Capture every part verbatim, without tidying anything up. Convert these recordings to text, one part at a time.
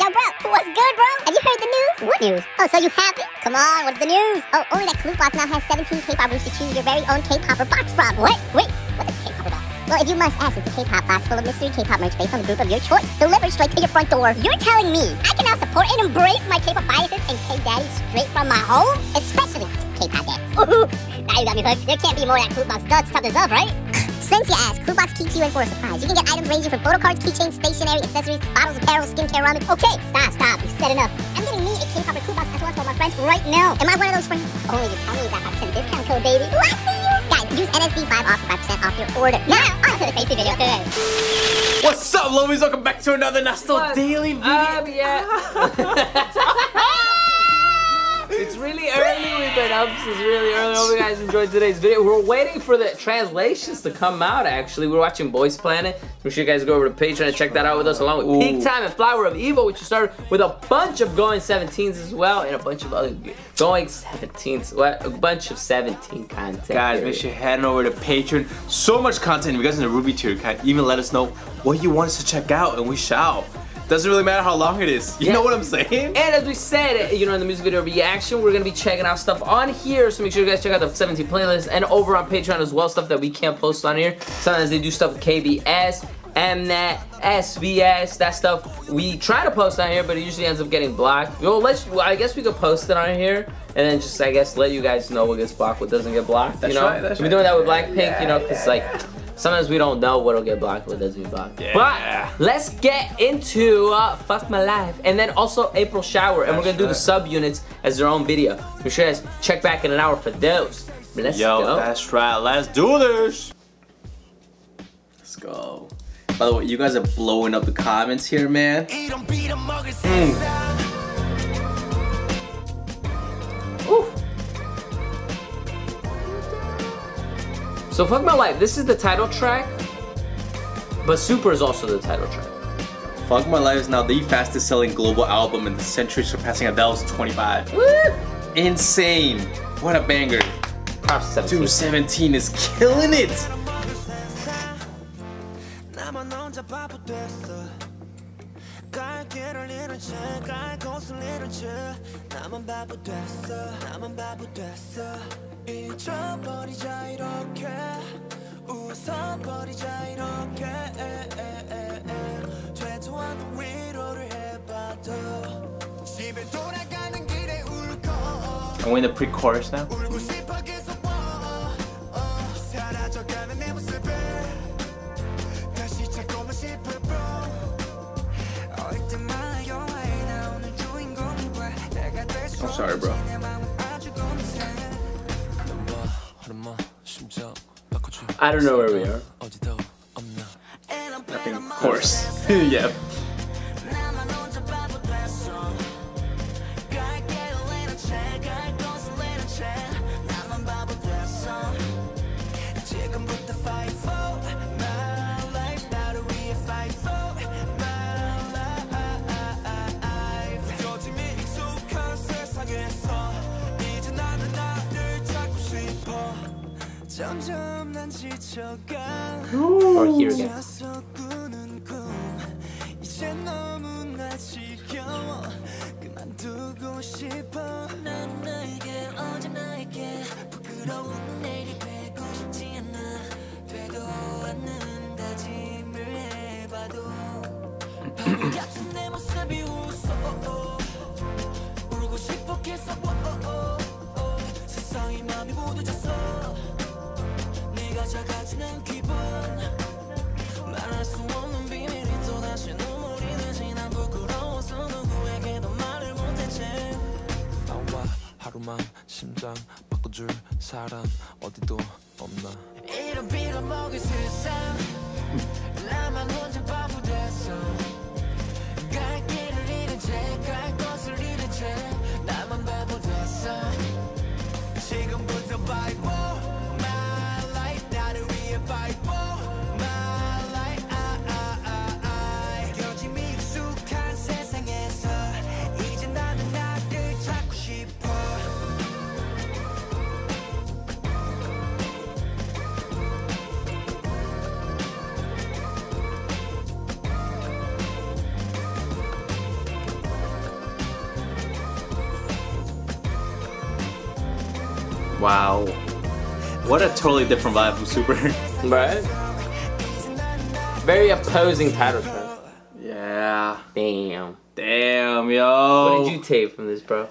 Yo, bro, what's good, bro? Have you heard the news? What news? Oh, so you haven't? Come on, what's the news? Oh, only that Klu box now has seventeen K-pop groups to choose your very own K-popper box from. What? Wait, what's a K-popper box? Well, if you must ask, it's a K-pop box full of mystery K-pop merch based on the group of your choice, delivered straight to your front door. You're telling me I can now support and embrace my K-pop biases and K-daddy straight from my home? Especially K-pop dads. Ooh, now you got me hooked. There can't be more that Klu box does stuff deserve, right? Since you asked, Klu box keeps you in for a surprise. You can get items ranging from photo cards, keychains, stationery, accessories, bottles, apparel, skincare, ramen. Okay, stop, stop. You've said enough. I'm getting me a K-popper Klu box as well as one of my friends right now. Am I one of those friends? Only you tell me you got five percent discount code, baby. Ooh, I see you. Guys, use N S D five off five percent off your order. Now, yeah. On to the tasty video today. What's up, lovies? Welcome back to another Not So Daily video. Um, yeah. It's really early, we've been up since really early. Hope you guys enjoyed today's video. We're waiting for the translations to come out, actually. We're watching Boys Planet. Make sure you guys go over to Patreon and check that out with us, along with Ooh. Peak Time and Flower of Evil, which you started with a bunch of Going Seventeens as well, and a bunch of other Going Seventeens. What? A bunch of seventeen content. Guys, period. Make sure you head over to Patreon. So much content. If you guys in the Ruby tier, you can even let us know what you want us to check out, and we shall. Doesn't really matter how long it is. You yeah. know what I'm saying? And as we said, you know, in the music video reaction, we're gonna be checking out stuff on here. So make sure you guys check out the seventeen playlist and over on Patreon as well, stuff that we can't post on here. Sometimes they do stuff with K B S, M N E T, S B S, that stuff we try to post on here, but it usually ends up getting blocked. Well, let's, well, I guess we could post it on here and then just, I guess, let you guys know what gets blocked, what doesn't get blocked. That's you know, right, that's we're doing right. that with Blackpink, yeah, you know, because yeah, like. Yeah. Sometimes we don't know what'll get blocked, what doesn't get blocked. Yeah. But let's get into uh, Fuck My Life and then also April Shower. And That's we're gonna right. do the subunits as their own video. Make sure you guys check back in an hour for those. Let's Yo, go. That's right, let's do this. Let's go. By the way, you guys are blowing up the comments here, man. Mm. So Fuck My Life, this is the title track, but Super is also the title track. Fuck My Life is now the fastest selling global album in the century, surpassing Adele's twenty-five. Woo! Insane. What a banger. Props to seventeen. Dude, seventeen is killing it. Are we in the pre-chorus now? I'm sorry, bro. I don't know where we are. I think, of course. Yeah. Ooh. Or here again. Wow. What a totally different vibe from Super. Right? Very opposing patterns, bro. Yeah. Damn. Damn, yo. What did you take from this, bro?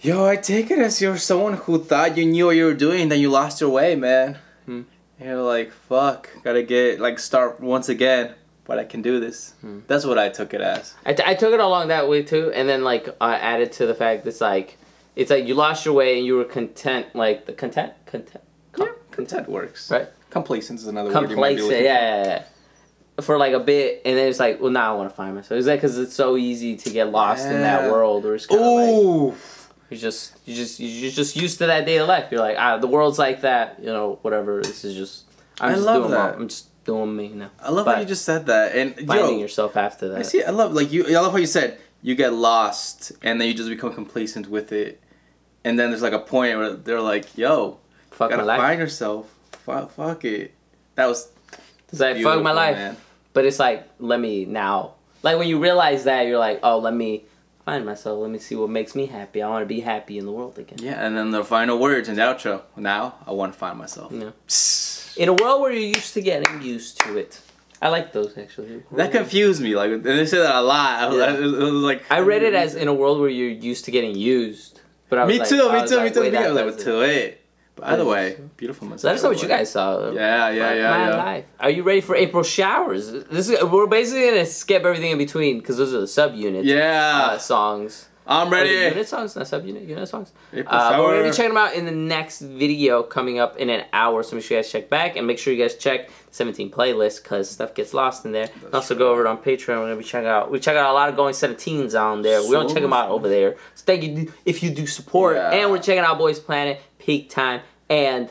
Yo, I take it as you're someone who thought you knew what you were doing, then you lost your way, man. Hmm. You're like, fuck, gotta get, like, start once again. But I can do this. Hmm. That's what I took it as. I, t I took it along that way too, and then like uh, added to the fact that's like, it's like you lost your way and you were content, like the content, content, com yeah, content, content works, right? Complacence is another Complacent, word. Complacent, yeah, yeah, yeah, for like a bit, and then it's like, well, now nah, I want to find myself. Is that because it's so easy to get lost yeah. in that world, or it's kind of like you just, you just, you're just used to that day of life. You're like, ah, the world's like that, you know, whatever. This is just, I'm I just love doing that. All, I'm just. Doing me now. I love but how you just said that, and finding yo, yourself after that. I see. I love like you. I love how you said you get lost, and then you just become complacent with it, and then there's like a point where they're like, "Yo, fuck gotta my life. Find yourself. Fuck, fuck it." That was. It's like fuck my life, man. But it's like let me now. Like when you realize that, you're like, "Oh, let me find myself. Let me see what makes me happy. I want to be happy in the world again." Yeah, and then the final words in the outro. Now I want to find myself. Yeah. Psst. In a world where you're used to getting used to it. I like those, actually. That confused me. Like, they say that a lot. I was, yeah. I was, I was like... I read it as in a world where you're used to getting used. But I was me like, too, I was me like, too, me too, me too. I was like, to it. But either way, beautiful message. Let us know what you guys saw. Yeah, yeah, yeah. My yeah. life. Are you ready for April showers? This is, we're basically going to skip everything in between, because those are the subunits. Yeah. Uh, songs. I'm ready. Oh, unit songs, not subunit, unit songs. Uh, but we're going to be checking them out in the next video coming up in an hour. So make sure you guys check back. And make sure you guys check the seventeen playlist because stuff gets lost in there. That's and also true. Go over to on Patreon. We're going to be checking out. We check out a lot of Going seventeens on there. So we don't check them out over there. So thank you if you do support. Yeah. And we're checking out Boys Planet, Peak Time, and...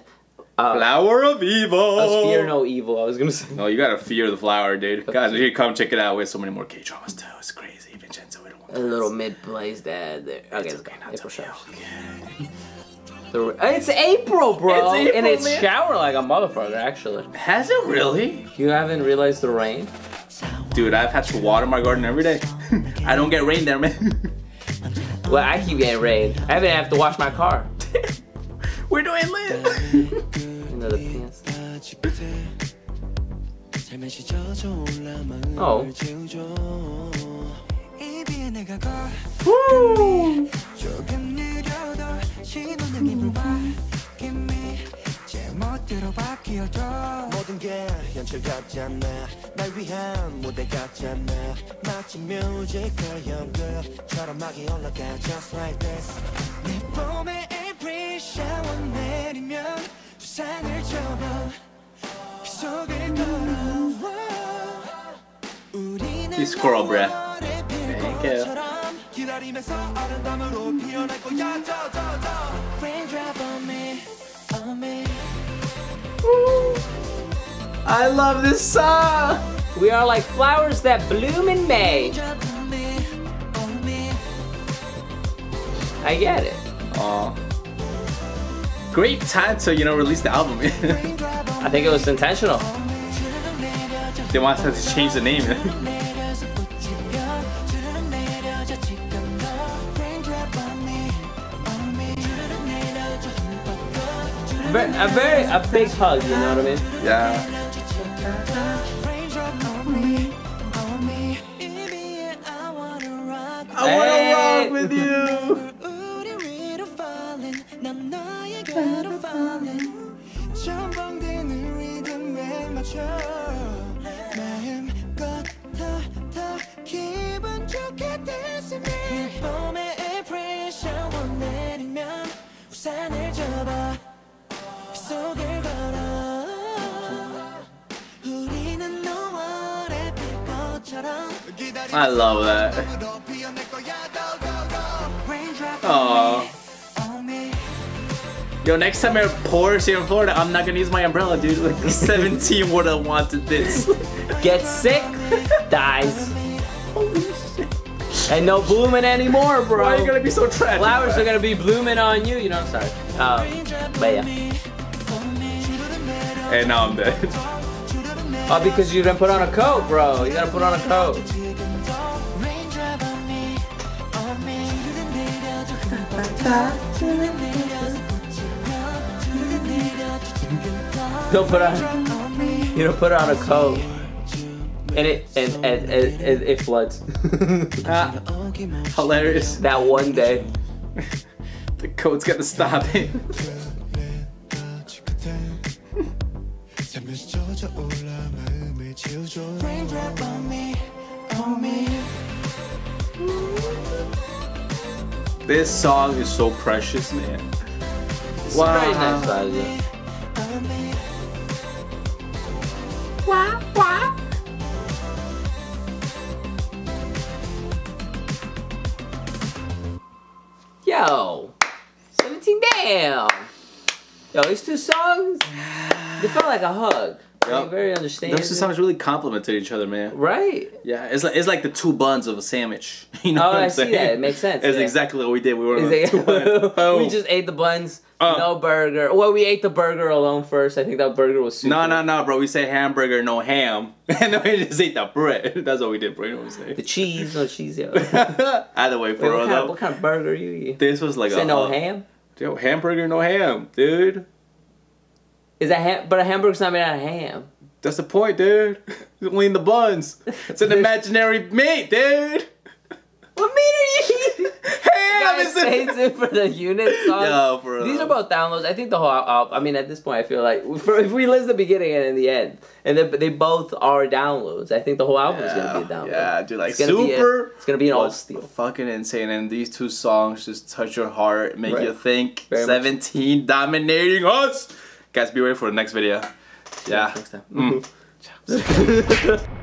Uh, Flower of Evil. Us fear no evil, I was going to say. No, you got to fear the flower, dude. Guys, you come check it out. We have so many more K-dramas too. It's crazy. Vincenzo, we don't want to. A little mid-place there. Okay, it's okay. Not April showers. Okay. It's April, bro. It's April, and it's man. Shower like a motherfucker, actually. Has it really? You haven't realized the rain? Dude, I've had to water my garden every day. I don't get rain there, man. Well, I keep getting rain. I haven't have to wash my car. Where do I live? Another pants. Oh. Woo! He's squirrel breath. Thank you. Woo. I love this song. We are like flowers that bloom in May. I get it. Aww. Great time to, you know, release the album. I think it was intentional. They wanted us to change the name. a very a big hug, you know what I mean? Yeah. I wanna hey. rock with you. I love that. Aww. Yo, next time it pours here in Florida, I'm not gonna use my umbrella, dude. Like, seventeen would have wanted this. Get sick, dies. Holy shit. Ain't no blooming anymore, bro. Why are you gonna be so tragic? Flowers bro? Are gonna be blooming on you, you know, I'm sorry. Um, but yeah. And now I'm dead. Oh, because you didn't put on a coat, bro. You gotta put on a coat. He'll put on, he'll put on a coat, and it and and, and, and it floods. Ah, hilarious. That one day, the coat's gonna stop it. This song is so precious, man. It's wow. a very nice song, yeah. Wah, wah. Yo, seventeen damn. Yo, these two songs, they felt like a hug. Yep. I mean, very understanding. Those two songs really complemented each other, man. Right. Yeah, it's like it's like the two buns of a sandwich. You know oh, what I'm I saying? see that. It makes sense. That's yeah. exactly what we did. We were on two buns. Oh. We just ate the buns, uh, no burger. Well, we ate the burger alone first. I think that burger was super. No, no, no, bro. We said hamburger, no ham. And then we just ate the bread. That's what we did, bro. You know what I'm saying? The cheese, no cheese, yo. Either way, bro. Wait, what, kind of, what kind of burger you eat? This was like you a... Said no uh, ham? Yo, hamburger, no ham, dude. Is that ham? But a hamburger's not made out of ham. That's the point, dude. It's only in the buns. It's an imaginary meat, dude. What meat are you eating? Ham is it for the unit song. No, for These uh, are both downloads. I think the whole. Uh, I mean, at this point, I feel like for, if we list the beginning and in the end, and they, they both are downloads. I think the whole album is yeah, gonna be a download. Yeah, dude, like it's super. A, it's gonna be an all steal. Fucking insane, and these two songs just touch your heart, make right. you think. Very seventeen much. Dominating us. Guys, be ready for the next video. Yeah. Next time. Mm.